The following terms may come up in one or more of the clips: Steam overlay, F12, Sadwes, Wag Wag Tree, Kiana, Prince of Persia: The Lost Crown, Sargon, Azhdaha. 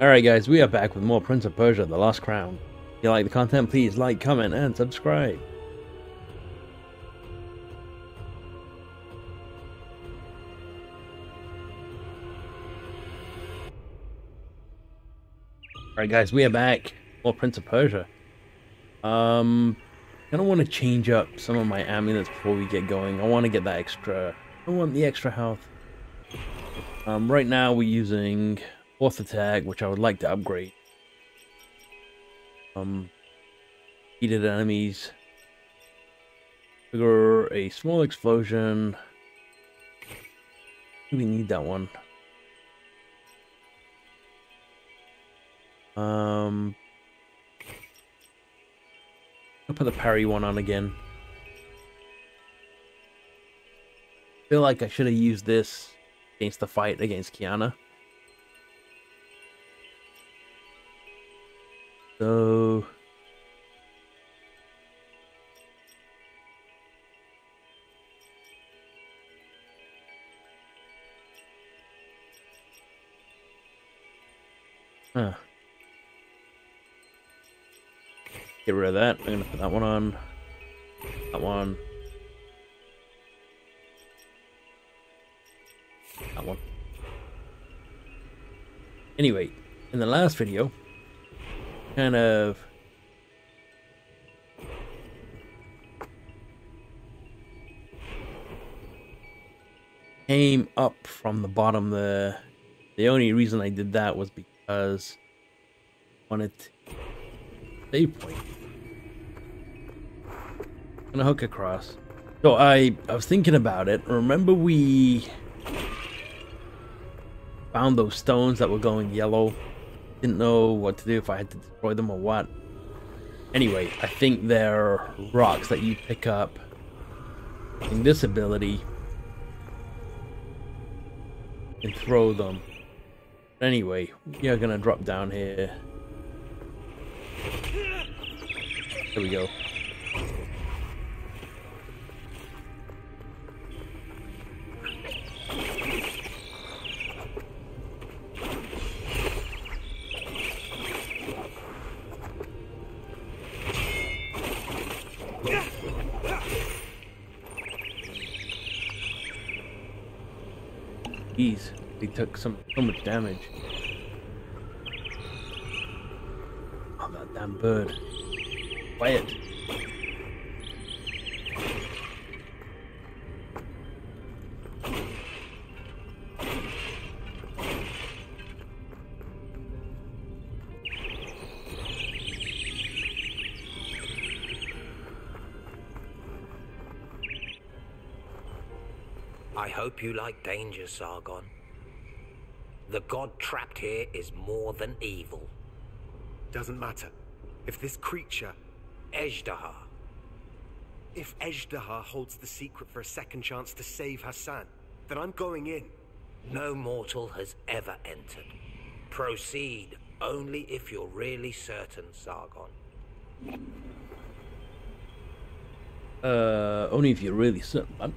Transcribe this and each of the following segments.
Alright guys, we are back with more Prince of Persia, The Lost Crown. If you like the content, please like, comment, and subscribe. Alright guys, we are back. More Prince of Persia. I don't want to change up some of my amulets before we get going. I want to get that extra. I want the extra health. Right now we're using Fourth attack, which I would like to upgrade. Heated enemies. Trigger a small explosion. We need that one. I'll put the parry one on again. I feel like I should have used this against the fight against Kiana. So get rid of that. I'm gonna put that one on. That one. That one. Anyway, in the last video, kind of came up from the bottom there. The only reason I did that was because I wanted to save point. I'm gonna hook across. So I was thinking about it. Remember we found those stones that were going yellow? Didn't know what to do, if I had to destroy them or what. Anyway, I think they're rocks that you pick up in this ability and throw them. But anyway, we are gonna drop down here. There we go. Jeez, they took so much damage. Oh, that damn bird. Quiet. I hope you like danger, Sargon. The god trapped here is more than evil. Doesn't matter. If this creature, Azhdaha, if Azhdaha holds the secret for a second chance to save Hassan, then I'm going in. No mortal has ever entered. Proceed only if you're really certain, Sargon. Only if you're really certain, man.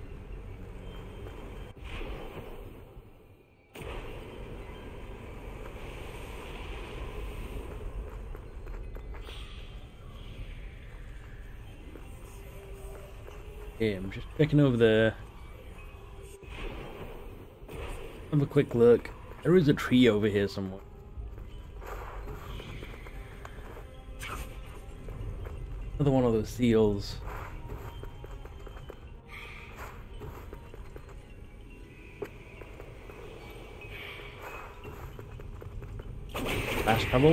I'm just checking over there. Have a quick look. There is a tree over here somewhere. Another one of those seals. Fast travel.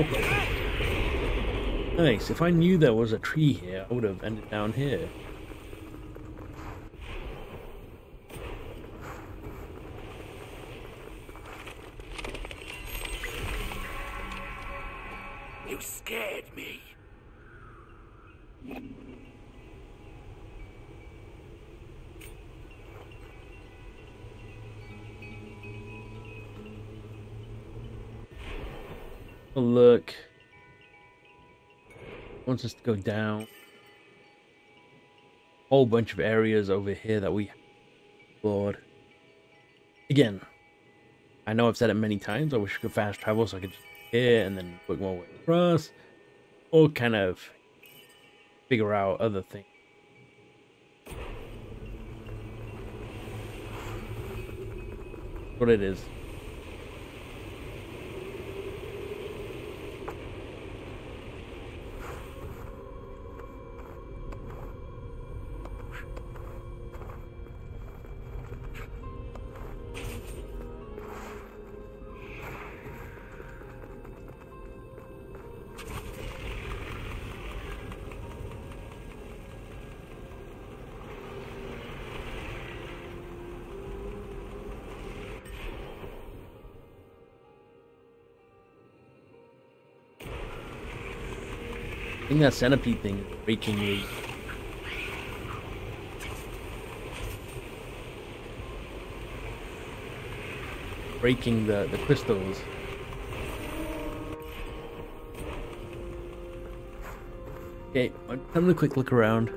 Nice. If I knew there was a tree here, I would have ended down here. Scared me. Oh, look. Wants us to go down. Whole bunch of areas over here that we explored. Again, I know I've said it many times. I wish I could fast travel so I could just here and then work my way across, or kind of figure out other things. That's what it is. I think that centipede thing is breaking me. Breaking the crystals. Okay, I'm having a quick look around.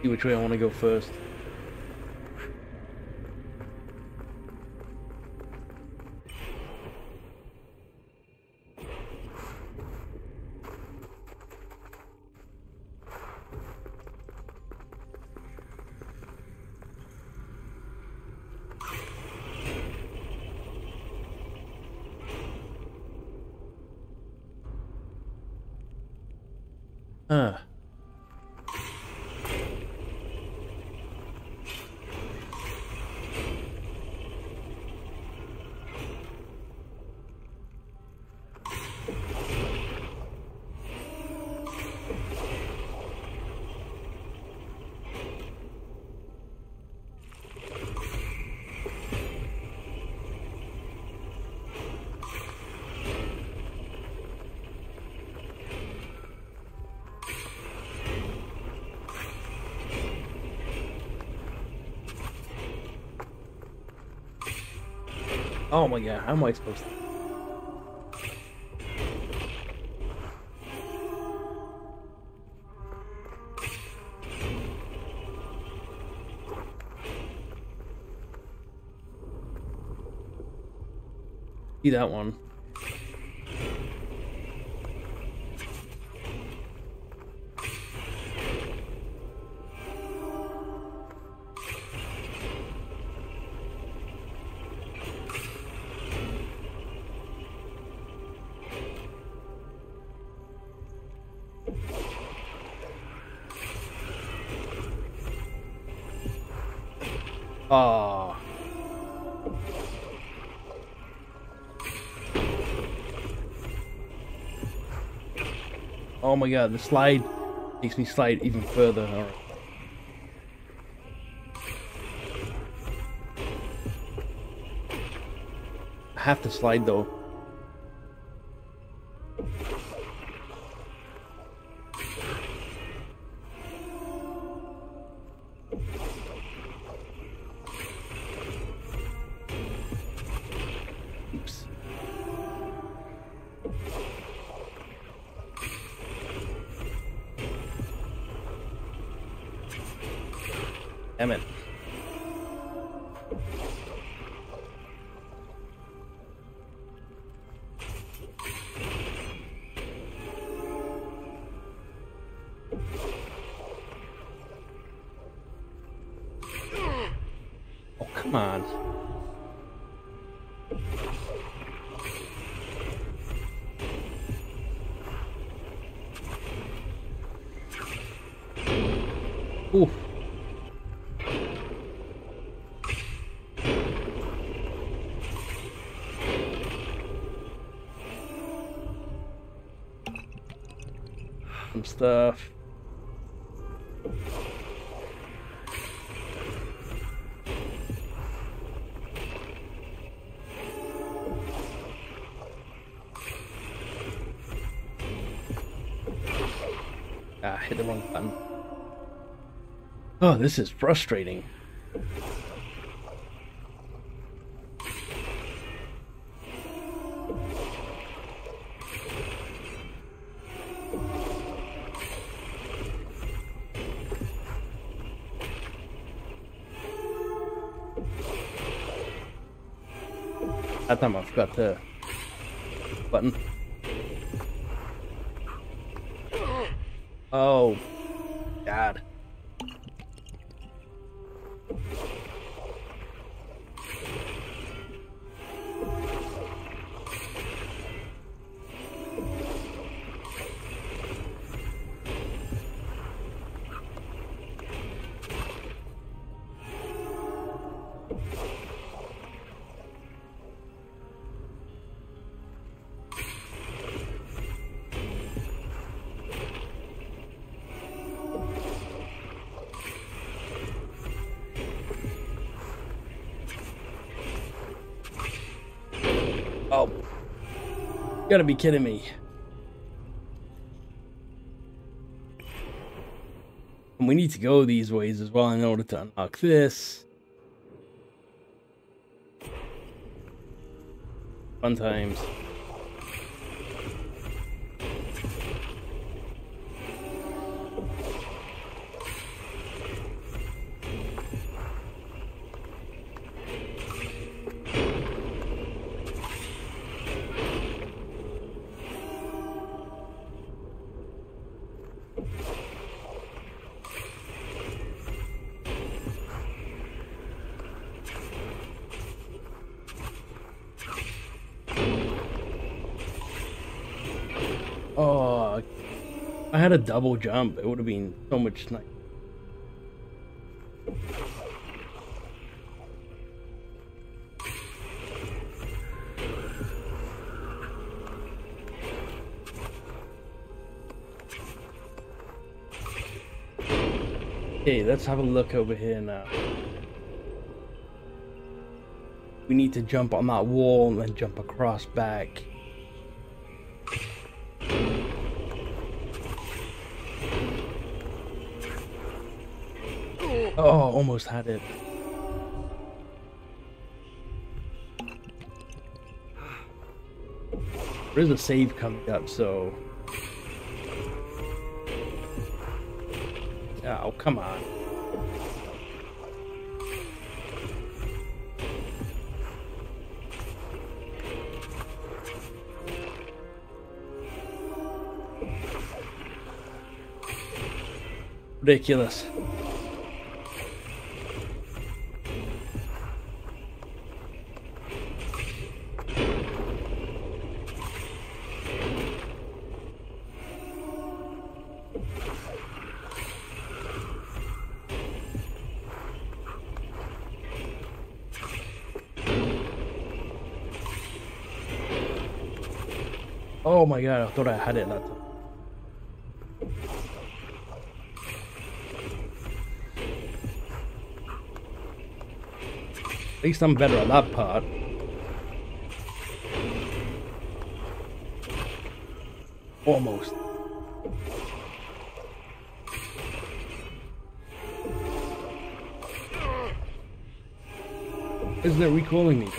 See which way I want to go first. Oh my god, how am I supposed to? See that one. Oh my god, the slide makes me slide even further. All right. I have to slide though. Damn it. Oh, come on. Oof. Stuff. Ah, hit the wrong button. Oh, this is frustrating. That time I forgot the button. Oh, God. You gotta be kidding me. And we need to go these ways as well in order to unlock this. Fun times. Oh, I had a double jump. It would have been so much nicer. Okay, let's have a look over here now. We need to jump on that wall and then jump across back. Oh, almost had it. There's a save coming up, so... Oh, come on. Ridiculous. Oh my God, I thought I had it that time. At least I'm better at that part. Almost. Isn't it recalling me?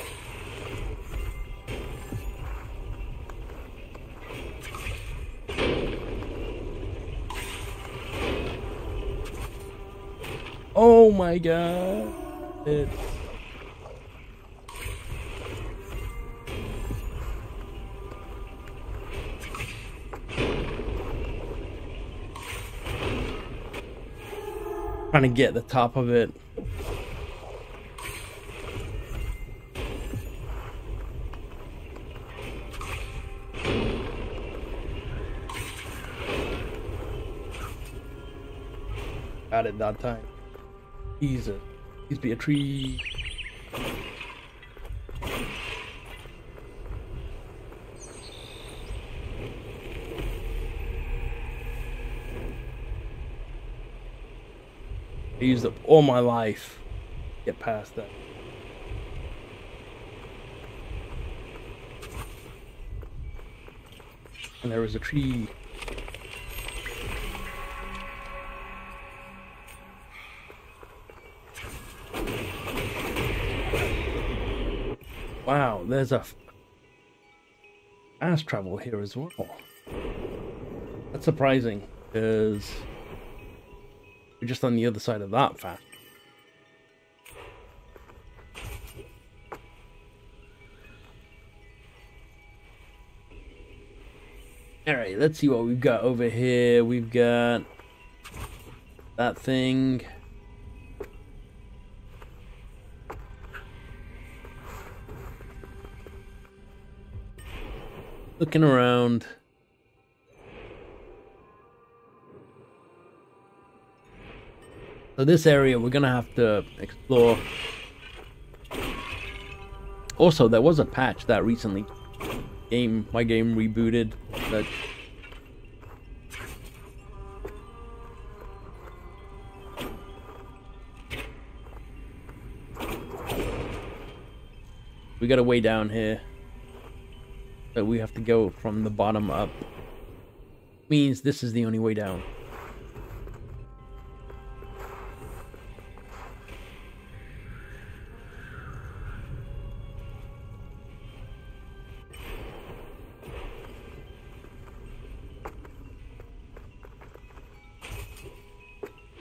Oh my God. Trying to get the top of it. Got it that time. Jesus, please be a tree. I used up all my life to get past that. And there was a tree. Wow, there's a fast travel here as well. That's surprising, because we're just on the other side of that fast. Alright, let's see what we've got over here. We've got that thing. Looking around. So this area we're gonna have to explore. Also, there was a patch that recently my game rebooted. That we got a way down here. So we have to go from the bottom up. Means this is the only way down.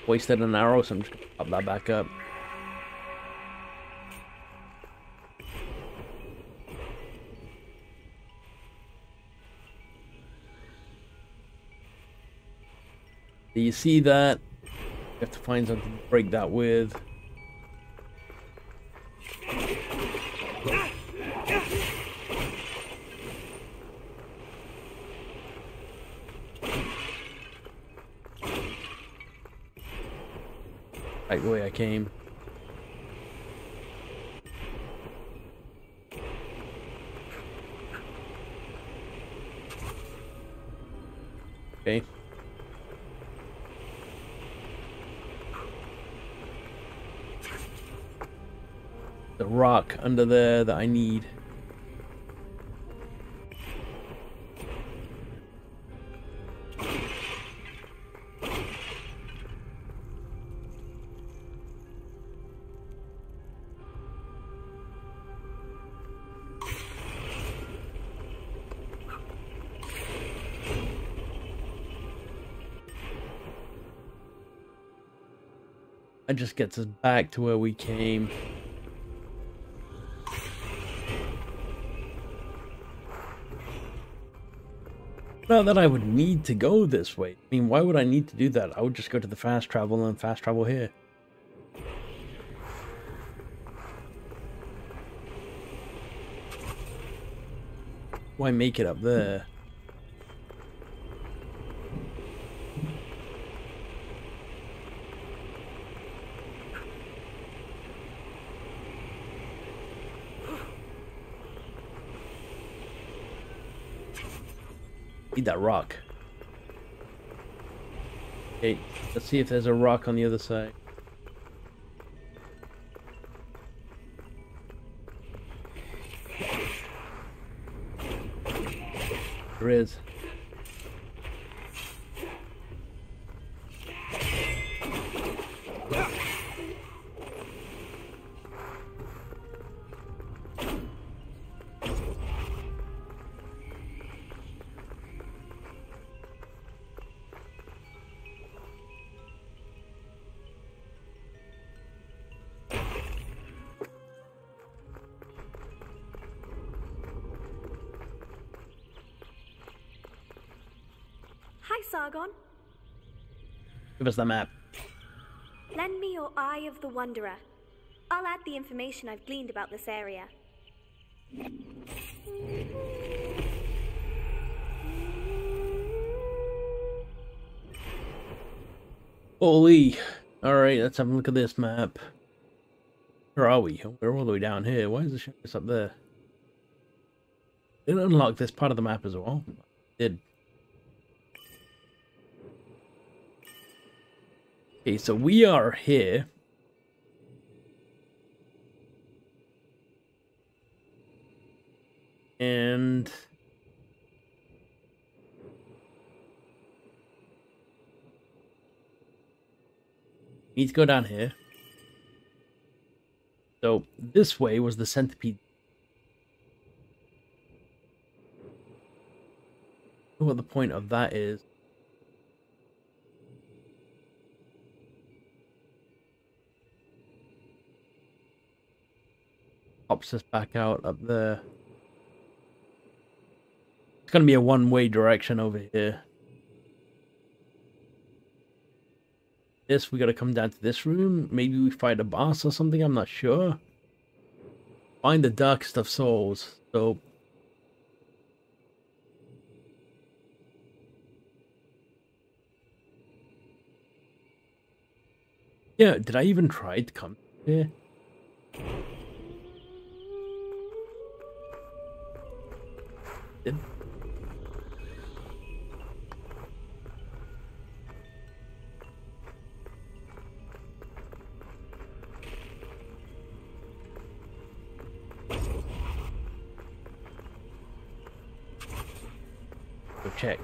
Wasted an arrow, so I'm just gonna pop that back up. Do you see that? You have to find something to break that with. Right the way I came. Okay. The rock under there that I need. That just gets us back to where we came. Not that I would need to go this way. I mean, why would I need to do that? I would just go to the fast travel and fast travel here. Why make it up there? Need that rock. Okay, let's see if there's a rock on the other side. There is. Sargon, give us the map. Lend me your Eye of the Wanderer. I'll add the information I've gleaned about this area. Holy! Alright, let's have a look at this map. Where are we? We're all the way down here. Why is the ship up there? Didn't unlock this part of the map as well. Did. Okay, so we are here. And we need to go down here. So this way was the centipede. I don't know what the point of that is. Pops us back out up there. It's gonna be a one-way direction over here. This, we gotta come down to this room. Maybe we fight a boss or something, I'm not sure. Find the darkest of souls. So yeah, did I even try to come here? Did... Go check.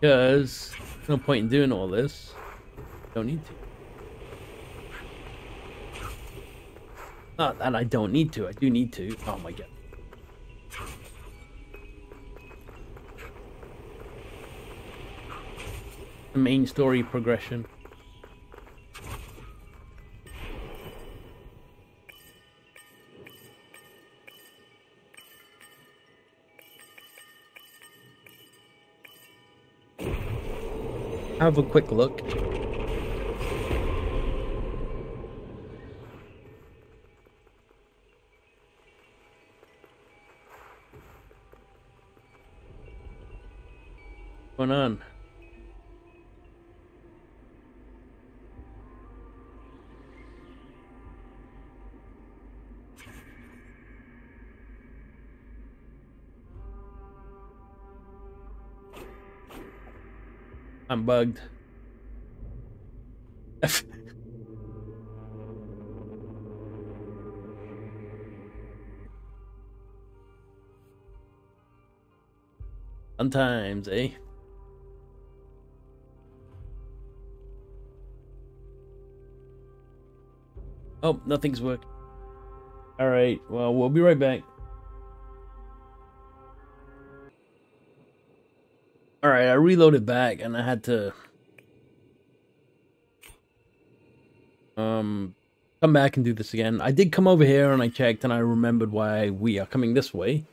Because there's no point in doing all this. Don't need to. Not that I don't need to, I do need to. Oh my god. The main story progression. Have a quick look. On I'm bugged. Sometimes, eh? Oh, nothing's worked. Alright, well, we'll be right back. Alright, I reloaded back and I had to... come back and do this again. I did come over here and I checked and I remembered why we are coming this way.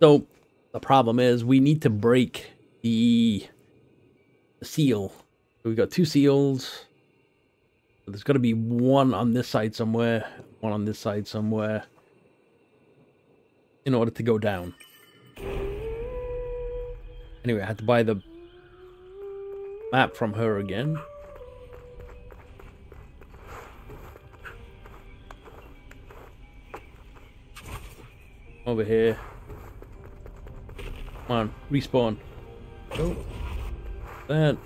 So, the problem is we need to break the seal. So we've got two seals. There's got to be one on this side somewhere, one on this side somewhere, in order to go down. Anyway, I had to buy the map from her again. Over here. Come on, respawn. Oh, that.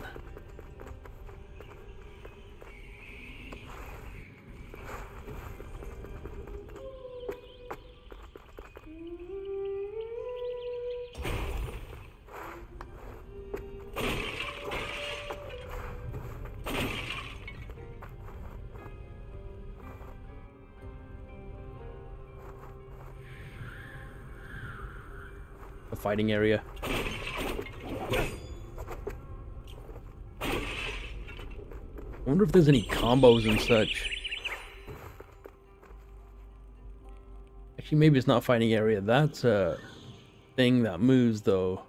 Fighting area. I wonder if there's any combos and such. Actually, maybe it's not a fighting area. That's a thing that moves, though.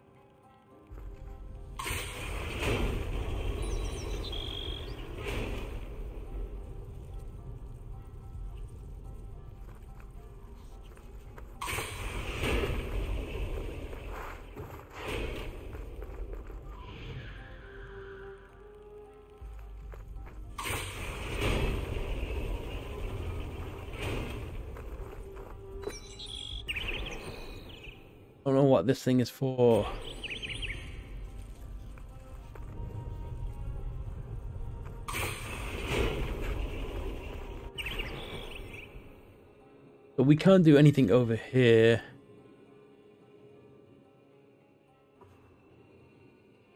I don't know what this thing is for. But we can't do anything over here.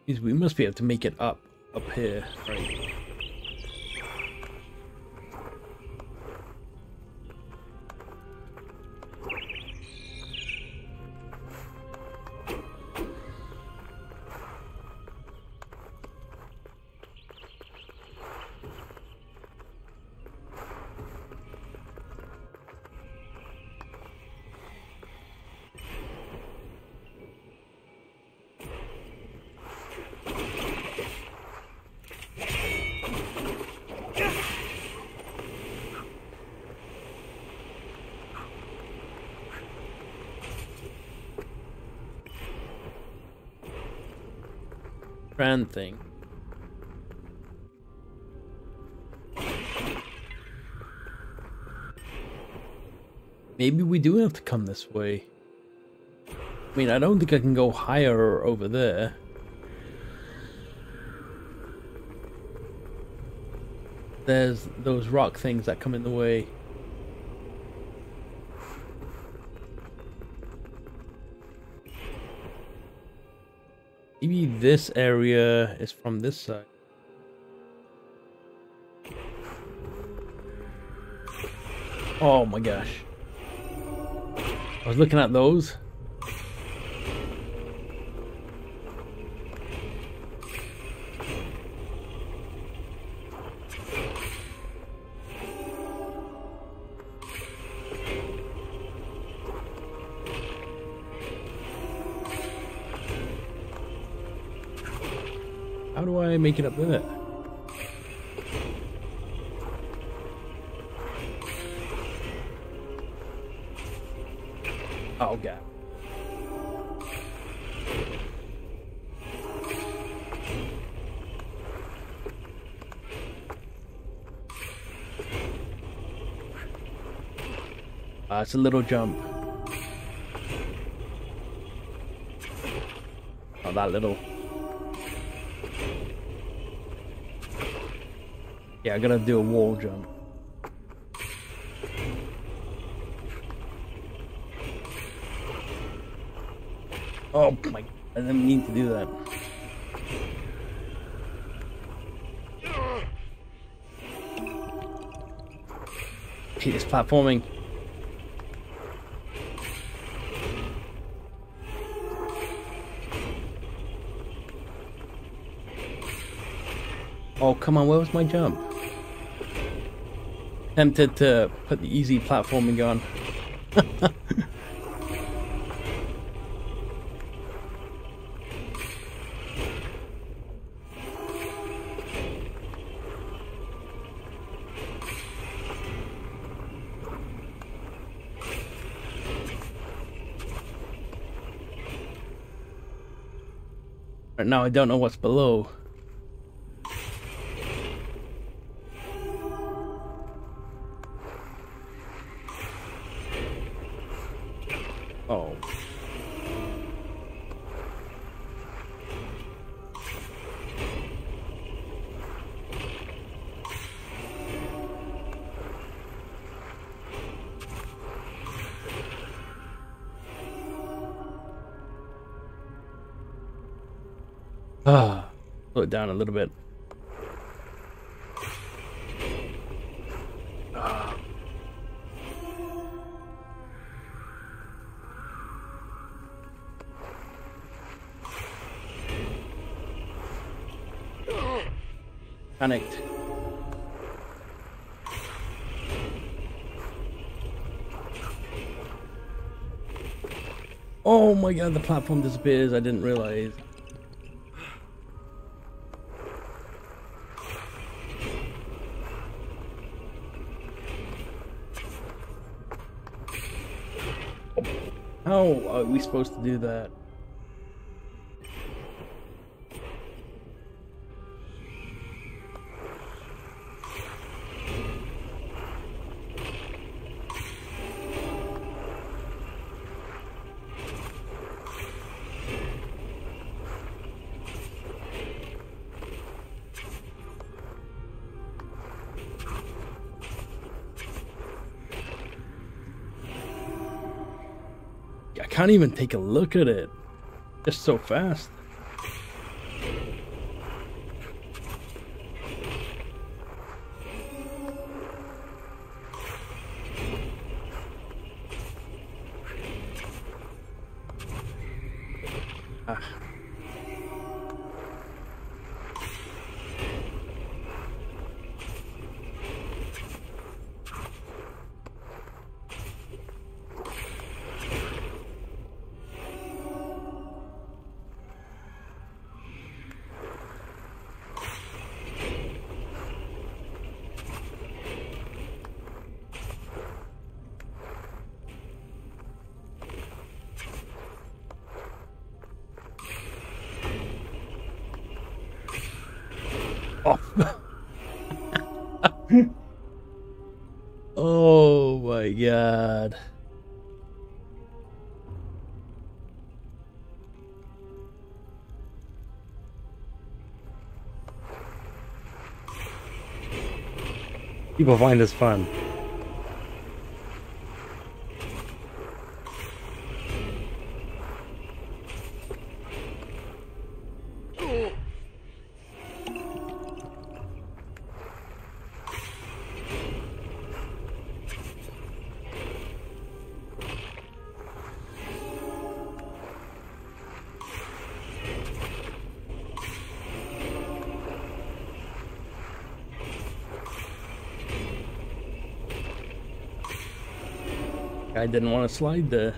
We must be able to make it up here, right? friend thing. Maybe we do have to come this way. I mean, I don't think I can go higher or over there. There's those rock things that come in the way. Maybe this area is from this side. Oh my gosh. I was looking at those. How do I make it up there? Oh god. It's a little jump. Not that little. Yeah, I gotta do a wall jump. Oh my, I didn't mean to do that. Shit, it's platforming. Oh, come on, where was my jump? Tempted to put the easy platforming on. Right now I don't know what's below. Oh. Ah, slow it down a little bit. Panicked. Oh my god, the platform disappears. I didn't realize. How are we supposed to do that? Can't even take a look at it. It's so fast. Ah. god. People find this fun. I didn't want to slide there.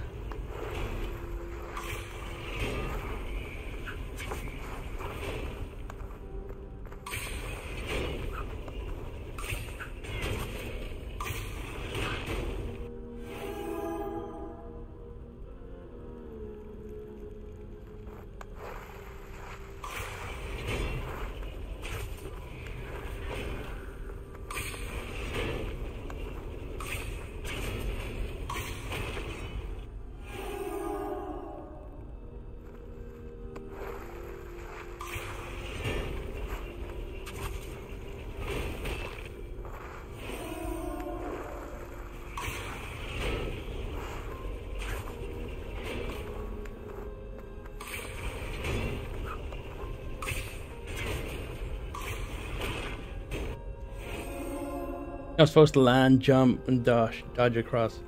I'm supposed to land, jump, and dodge across.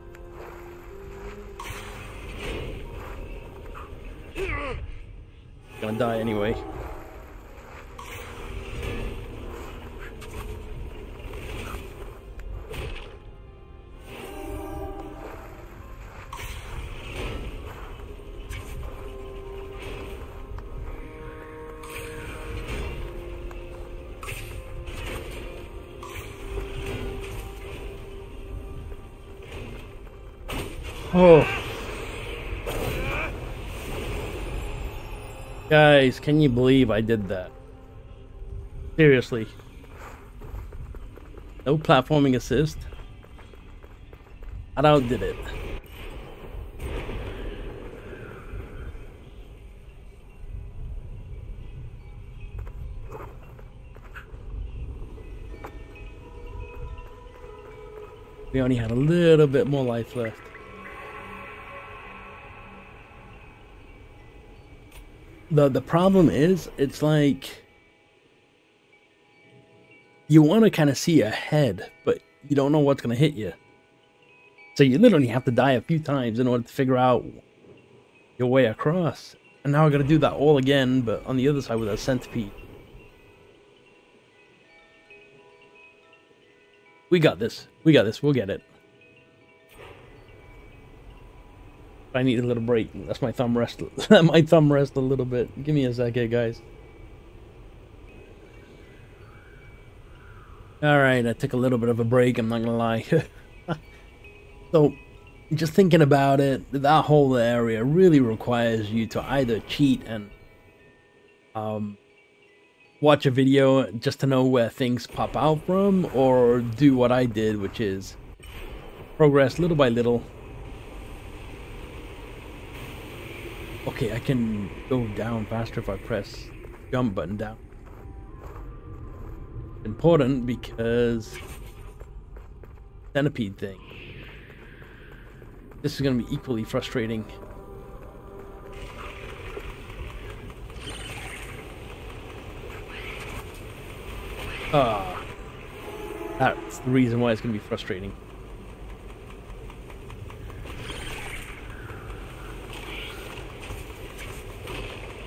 Gonna die anyway. Oh. Guys, can you believe I did that? Seriously. No platforming assist. I outdid it. We only had a little bit more life left. The problem is, it's like you want to kind of see ahead, but you don't know what's going to hit you. So you literally have to die a few times in order to figure out your way across. And now I got to do that all again, but on the other side with a centipede. We got this. We got this. We'll get it. I need a little break. That's my thumb rest. My thumb rest a little bit. Give me a second, guys. All right, I took a little bit of a break. I'm not gonna lie. So, just thinking about it, that whole area really requires you to either cheat and watch a video just to know where things pop out from, or do what I did, which is progress little by little. Okay, I can go down faster if I press jump button down. Important because centipede thing. This is going to be equally frustrating. Ah, that's the reason why it's going to be frustrating.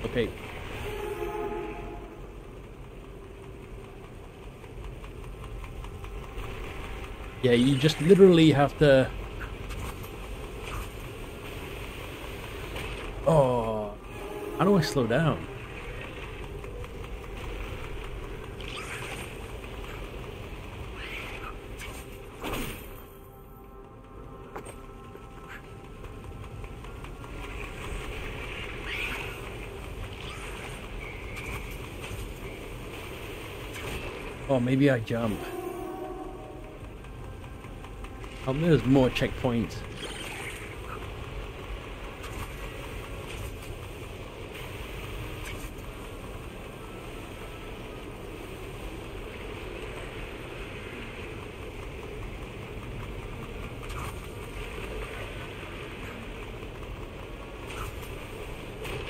Okay. Yeah, you just literally have to... Oh, how do I slow down? Maybe I jump. There's more checkpoints.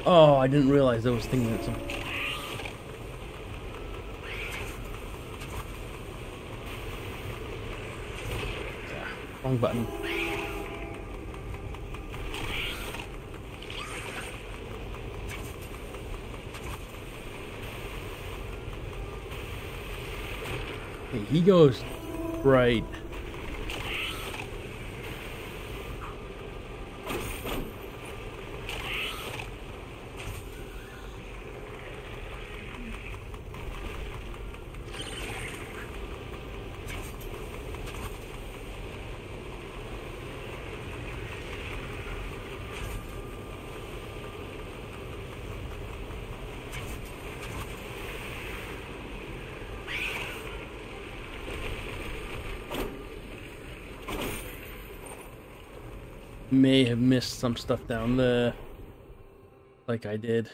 Oh, I didn't realize there was things that's on. Wrong button. Okay, he goes right. May have missed some stuff down there, like I did.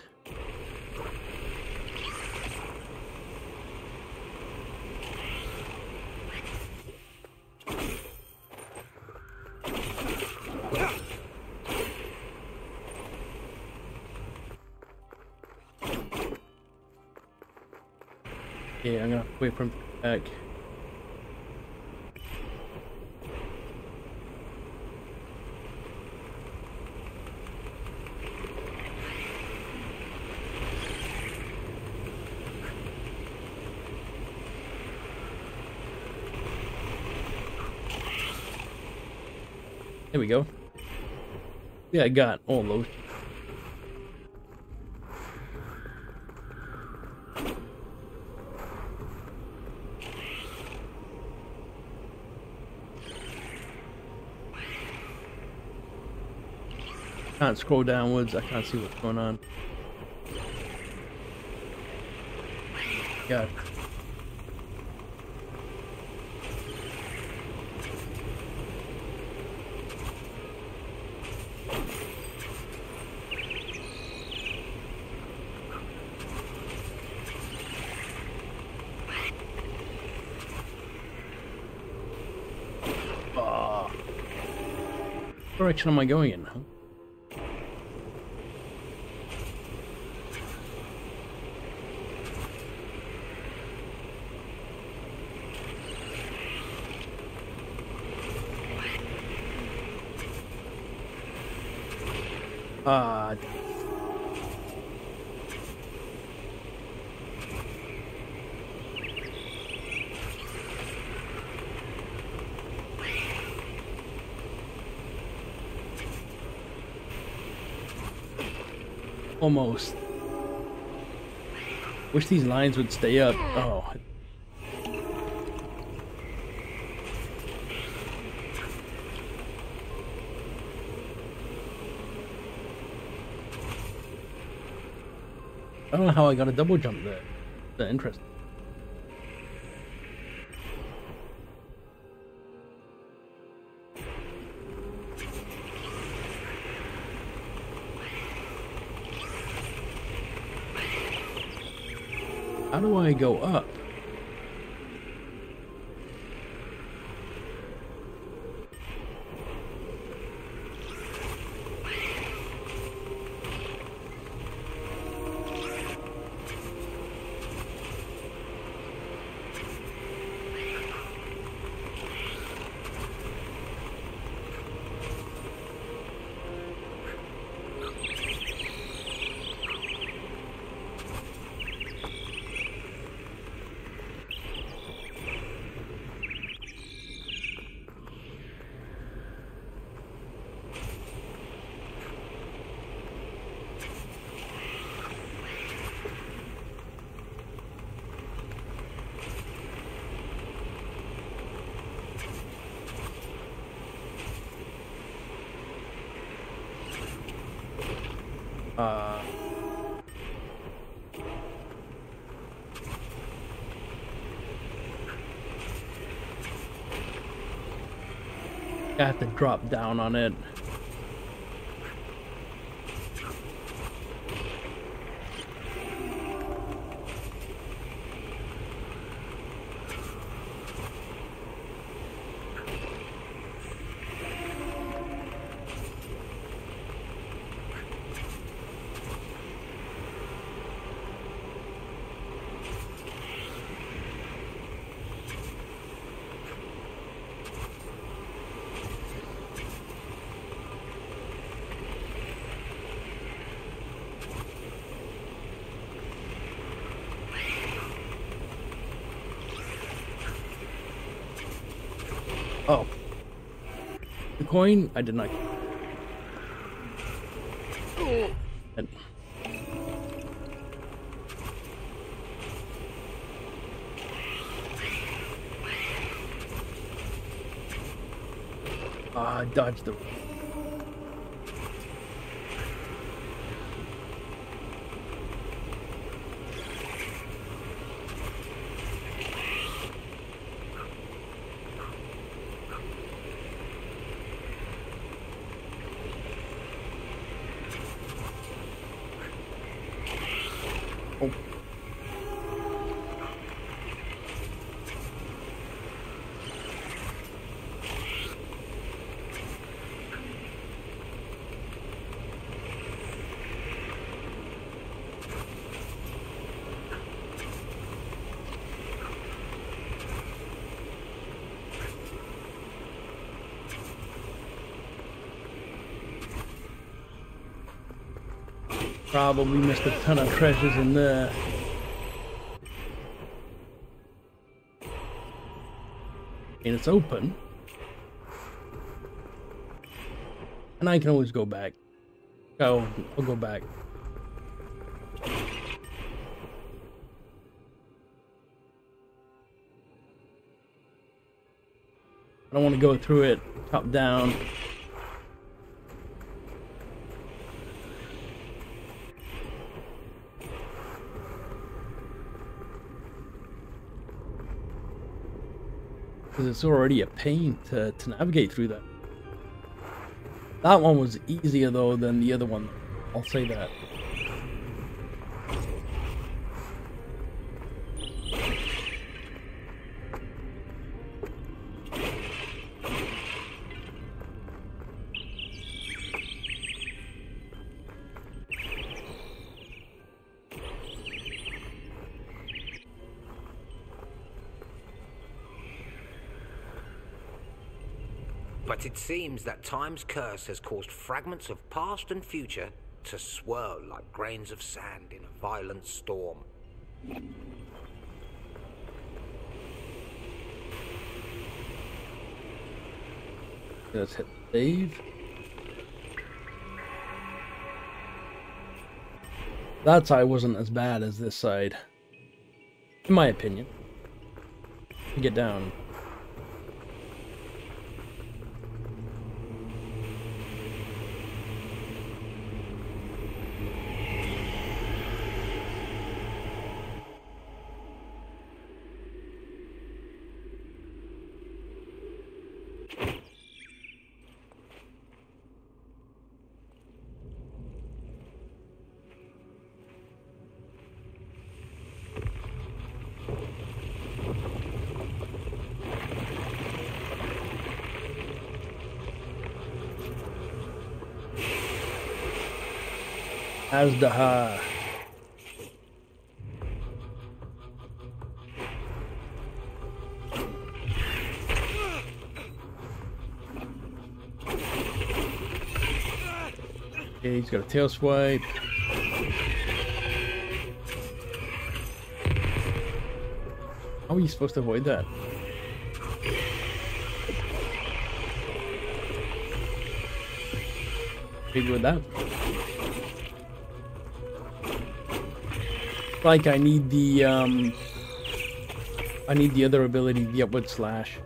Yeah, I'm gonna wait for him to come back. There we go. Yeah, I got all those. Can't scroll downwards. I can't see what's going on. God. What direction am I going in now? Ah. Almost. Wish these lines would stay up. Oh. I don't know how I got a double jump there. That's interesting. How do I go up? I have to drop down on it. Oh, the coin? I did not. I dodged the. Probably missed a ton of treasures in there. And it's open. And I can always go back. Oh, I'll go back. I don't want to go through it top down. Because it's already a pain to navigate through that. That one was easier though than the other one. I'll say that. But it seems that time's curse has caused fragments of past and future to swirl like grains of sand in a violent storm. Let's hit save. That side wasn't as bad as this side, in my opinion. Get down. Azhdaha. Okay, he's got a tail swipe. How are you supposed to avoid that? Big with that. Like I need the other ability, the upward slash.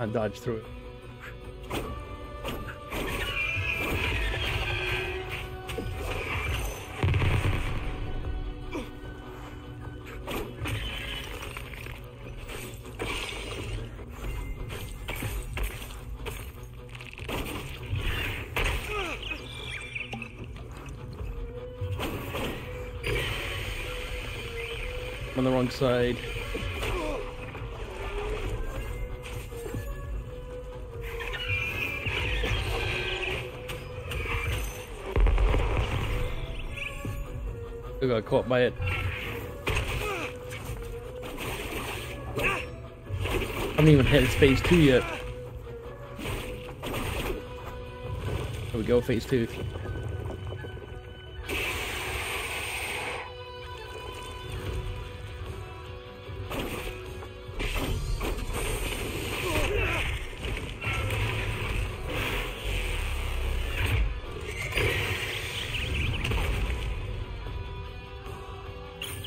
and dodge through it. On the wrong side. I got caught by it. I haven't even hit phase 2 yet. There we go, phase 2.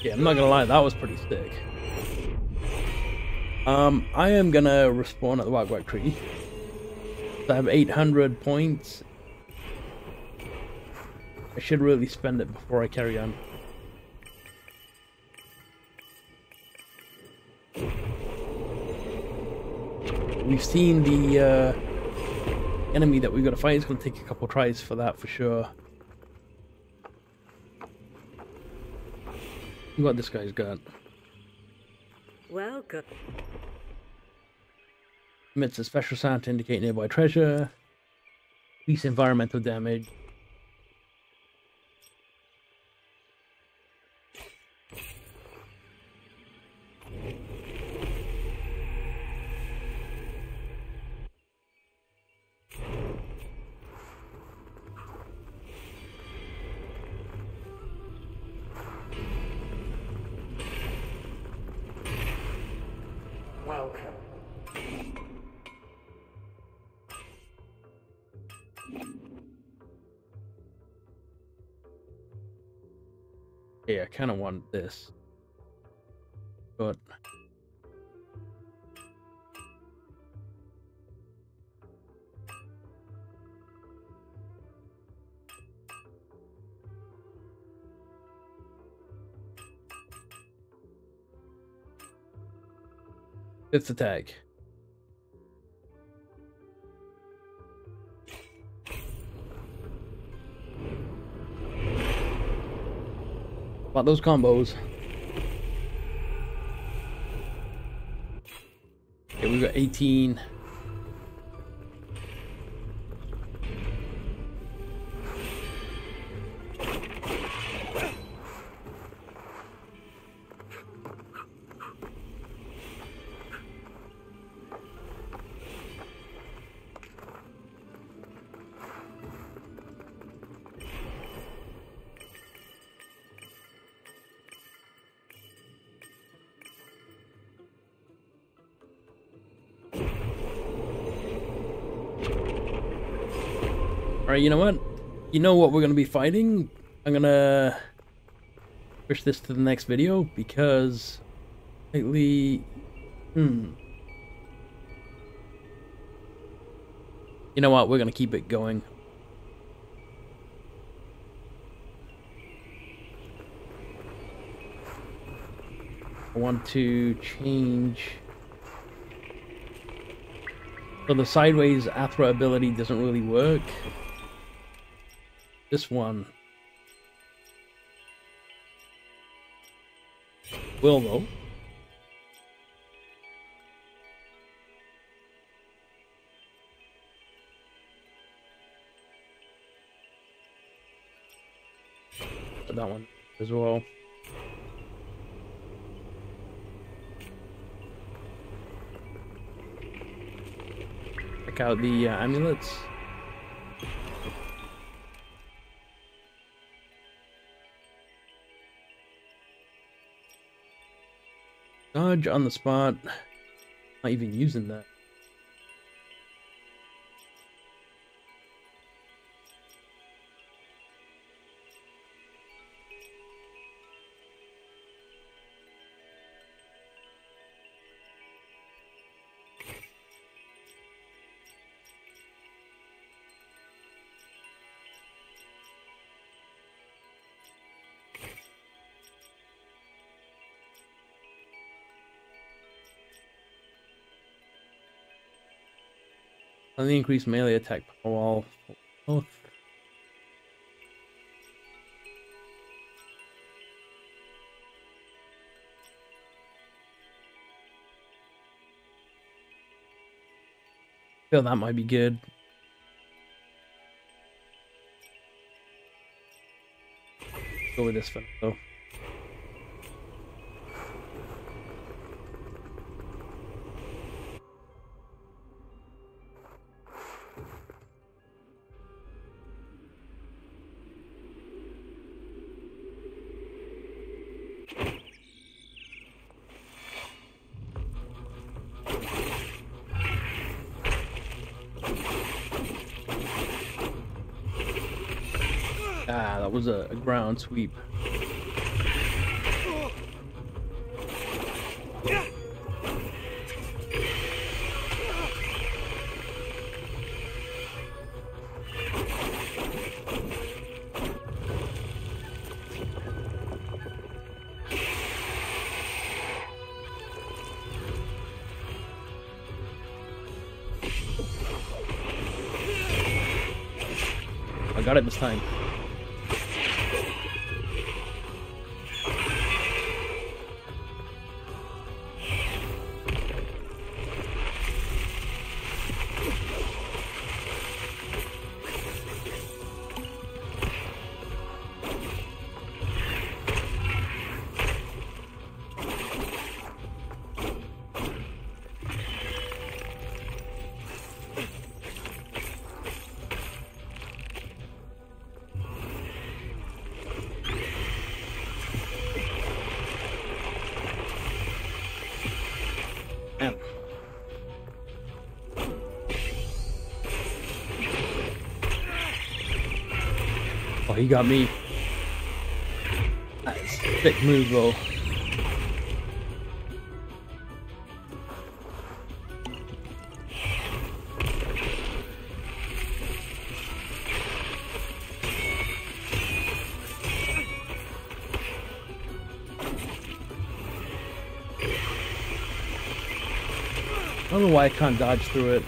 Yeah, I'm not gonna lie, that was pretty sick. I am gonna respawn at the Wag Wag Tree. I have 800 points. I should really spend it before I carry on. We've seen the enemy that we've got to fight. It's gonna take a couple tries for that for sure. What this guy's got. Welcome. Emits a special sound to indicate nearby treasure. Increase environmental damage. Yeah, I kind of want this, but it's a tag. About those combos. Okay, we've got 18. Alright, you know what? You know what we're going to be fighting? I'm going to push this to the next video because lately... You know what? We're going to keep it going. I want to change... So the sideways Athra ability doesn't really work. This one will though. But that one as well. Check out the amulets. Dodge on the spot. Not even using that. Suddenly increased melee attack power while both. I feel that might be good. Go with this fellow. Ah, that was a ground sweep. I got it this time. Oh, he got me. That's a sick move, though. I don't know why I can't dodge through it.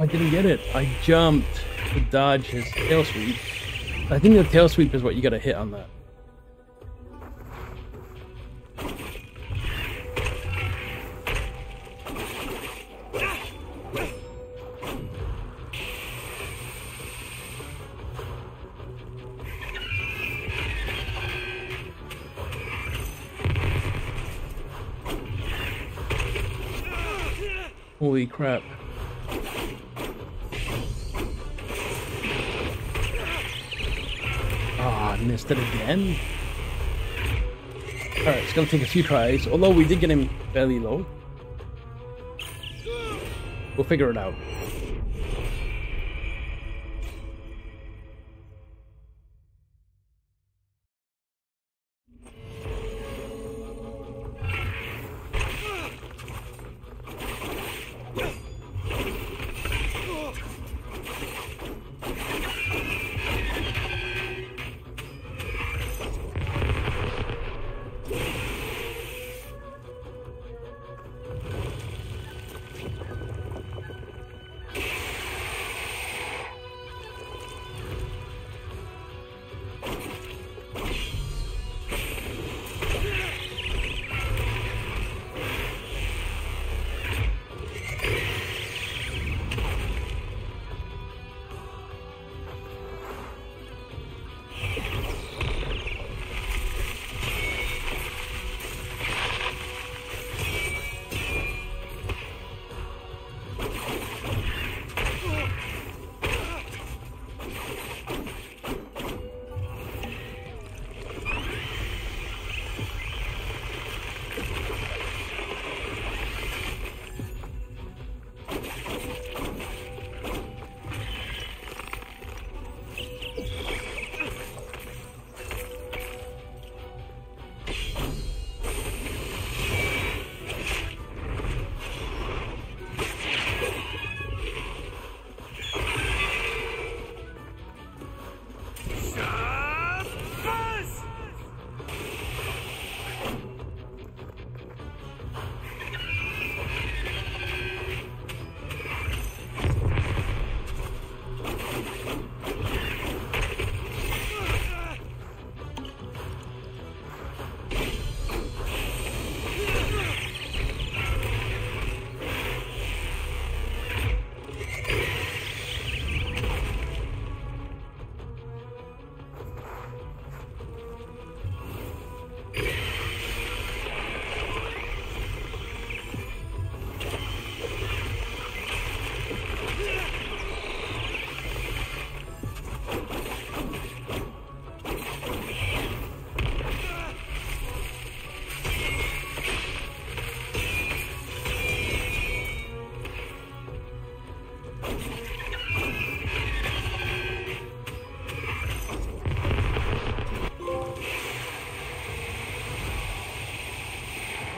I didn't get it. I jumped to dodge his tail sweep. I think the tail sweep is what you gotta hit on that. Holy crap. Ah, oh, missed it again. Alright, it's gonna take a few tries, although we did get him fairly low. We'll figure it out.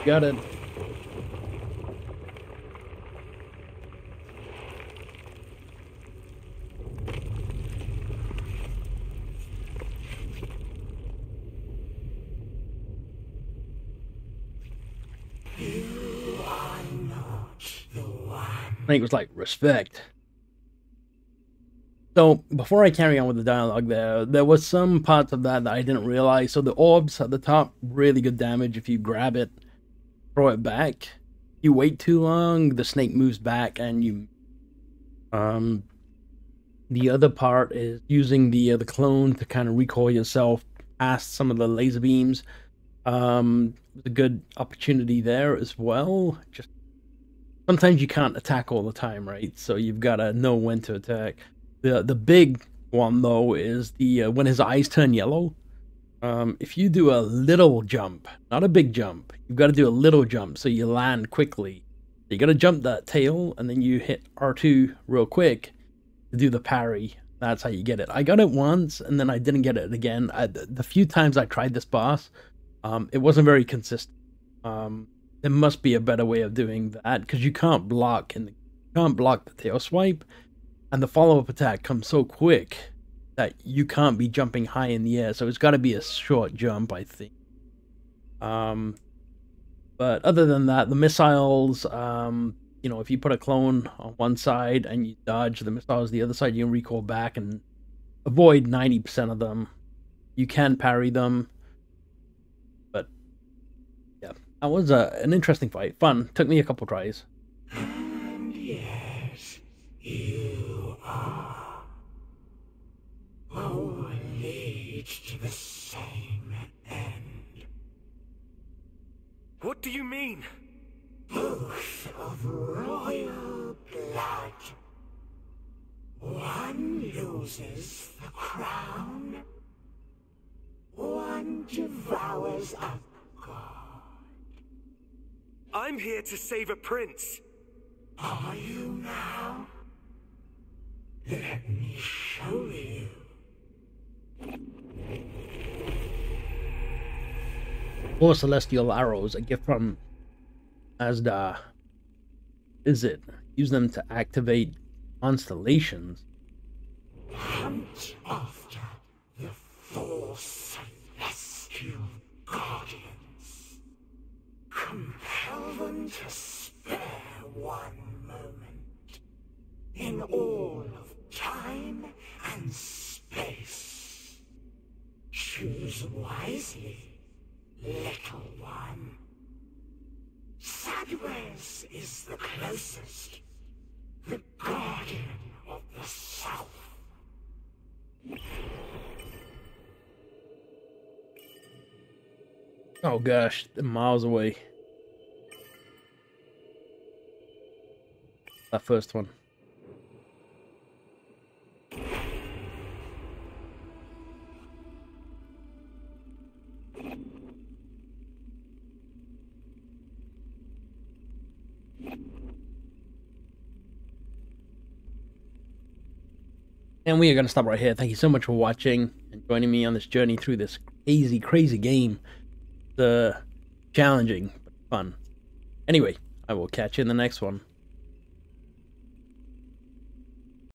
Got it. I think it was like, respect. So, before I carry on with the dialogue there was some parts of that I didn't realize. So the orbs at the top, really good damage if you grab it, throw it back. You wait too long, the snake moves back and you... the other part is using the clone to kind of recoil yourself past some of the laser beams. A good opportunity there as well. Just sometimes you can't attack all the time, right? So you've got to know when to attack. The big one, though, is the when his eyes turn yellow. If you do a little jump, not a big jump, you've got to do a little jump so you land quickly. You got to jump that tail, and then you hit R2 real quick to do the parry. That's how you get it. I got it once, and then I didn't get it again. The few times I tried this boss, it wasn't very consistent. There must be a better way of doing that, because you can't block and can't block the tail swipe, and the follow-up attack comes so quick that you can't be jumping high in the air. So it's got to be a short jump, I think. But other than that, the missiles, you know, if you put a clone on one side and you dodge the missiles the other side, you can recoil back and avoid 90% of them. You can parry them. That was an interesting fight. Fun. Took me a couple tries. And yes, you are. All leads to the same end. What do you mean? Both of royal blood. One loses the crown. One devours a god. I'm here to save a prince. Are you now? Let me show you. Four celestial arrows, a gift from Azhdaha. Is it? Use them to activate constellations. Hunt after the four celestial guardians. Compel them to spare one moment in all of time and space. Choose wisely, little one. Sadwes is the closest, the guardian of the south. Oh gosh, they're miles away. That first one. And we are going to stop right here. Thank you so much for watching and joining me on this journey through this crazy, crazy game. Challenging, but fun. Anyway, I will catch you in the next one.